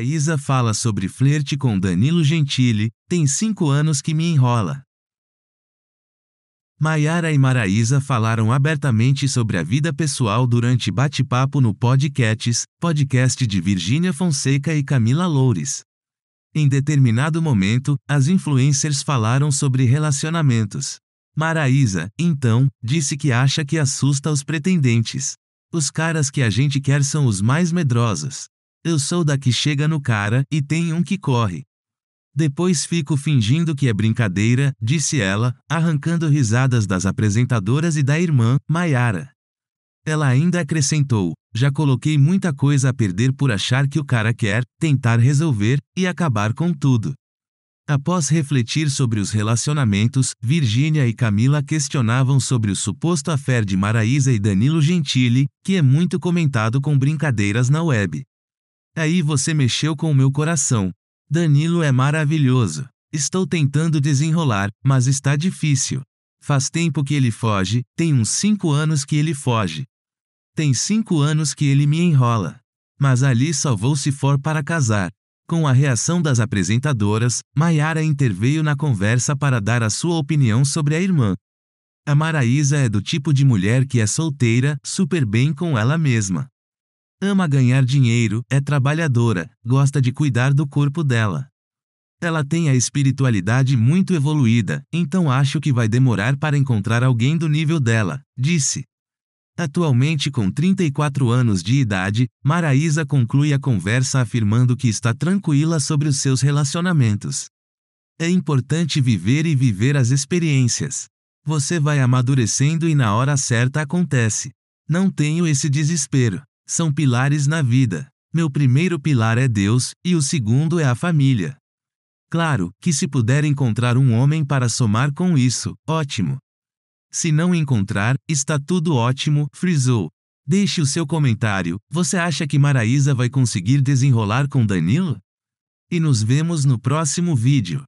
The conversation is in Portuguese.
Maraisa fala sobre flerte com Danilo Gentili, tem 5 anos que me enrola. Maiara e Maraisa falaram abertamente sobre a vida pessoal durante bate-papo no podcast de Virgínia Fonseca e Camila Loures. Em determinado momento, as influencers falaram sobre relacionamentos. Maraisa, então, disse que acha que assusta os pretendentes. Os caras que a gente quer são os mais medrosos. Eu sou da que chega no cara e tem um que corre. Depois fico fingindo que é brincadeira, disse ela, arrancando risadas das apresentadoras e da irmã, Maiara. Ela ainda acrescentou: já coloquei muita coisa a perder por achar que o cara quer, tentar resolver e acabar com tudo. Após refletir sobre os relacionamentos, Virgínia e Camila questionavam sobre o suposto affair de Maraisa e Danilo Gentili, que é muito comentado com brincadeiras na web. Aí você mexeu com o meu coração. Danilo é maravilhoso. Estou tentando desenrolar, mas está difícil. Faz tempo que ele foge, tem uns 5 anos que ele foge. Tem 5 anos que ele me enrola. Mas ali só vou se for para casar. Com a reação das apresentadoras, Maiara interveio na conversa para dar a sua opinião sobre a irmã. A Maraisa é do tipo de mulher que é solteira, super bem com ela mesma. Ama ganhar dinheiro, é trabalhadora, gosta de cuidar do corpo dela. Ela tem a espiritualidade muito evoluída, então acho que vai demorar para encontrar alguém do nível dela, disse. Atualmente com 34 anos de idade, Maraisa conclui a conversa afirmando que está tranquila sobre os seus relacionamentos. É importante viver e viver as experiências. Você vai amadurecendo e na hora certa acontece. Não tenho esse desespero. São pilares na vida. Meu primeiro pilar é Deus, e o segundo é a família. Claro, que se puder encontrar um homem para somar com isso, ótimo. Se não encontrar, está tudo ótimo, frisou. Deixe o seu comentário, você acha que Maraisa vai conseguir desenrolar com Danilo? E nos vemos no próximo vídeo.